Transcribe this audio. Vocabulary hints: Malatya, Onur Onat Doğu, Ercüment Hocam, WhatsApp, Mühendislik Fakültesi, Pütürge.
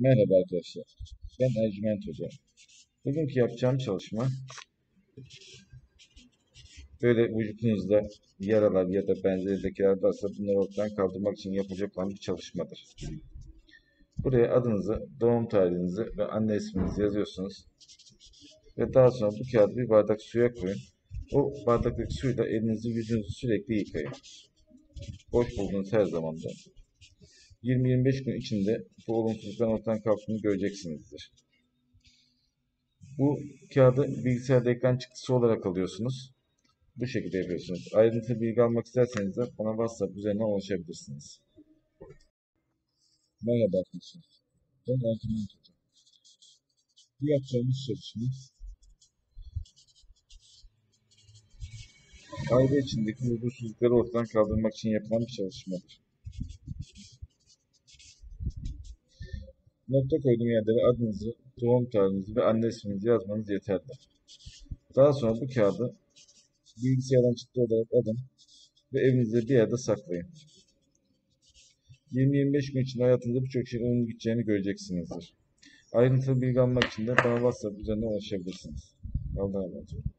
Merhaba arkadaşlar, ben Ercüment Hocam. Bugünkü yapacağım çalışma böyle vücudunuzda yaralar ya da benzeri lekeler varsa bunları ortadan kaldırmak için yapılacak olan bir çalışmadır. Buraya adınızı, doğum tarihinizi ve anne isminizi yazıyorsunuz ve daha sonra bu kağıdı bir bardak suya koyun. O bardaktaki suyla elinizi, yüzünüzü sürekli yıkayın. Boş bulduğunuz her zaman da. 20-25 gün içinde bu olumsuzluktan ortadan kalktığını göreceksinizdir. Bu kağıdı bilgisayarda ekran çıktısı olarak alıyorsunuz. Bu şekilde yapıyorsunuz. Ayrıntılı bilgi almak isterseniz de bana WhatsApp üzerinden ulaşabilirsiniz. Merhaba arkadaşlar. Ben Ercüment Hocam. Bu yapacağımız çalışma aile içindeki huzursuzlukları ortadan kaldırmak için yapılan bir çalışmadır. Nokta koyduğum yerlere adınızı, doğum tarihinizi ve anne isminizi yazmanız yeterli. Daha sonra bu kağıdı bilgisayardan çıktı olarak alın ve evinizde bir yerde saklayın. 20-25 gün içinde hayatınızda birçok şeyin önüne gideceğini göreceksinizdir. Ayrıntılı bilgi almak için de bana WhatsApp üzerinden ulaşabilirsiniz. Allah'a emanet olun.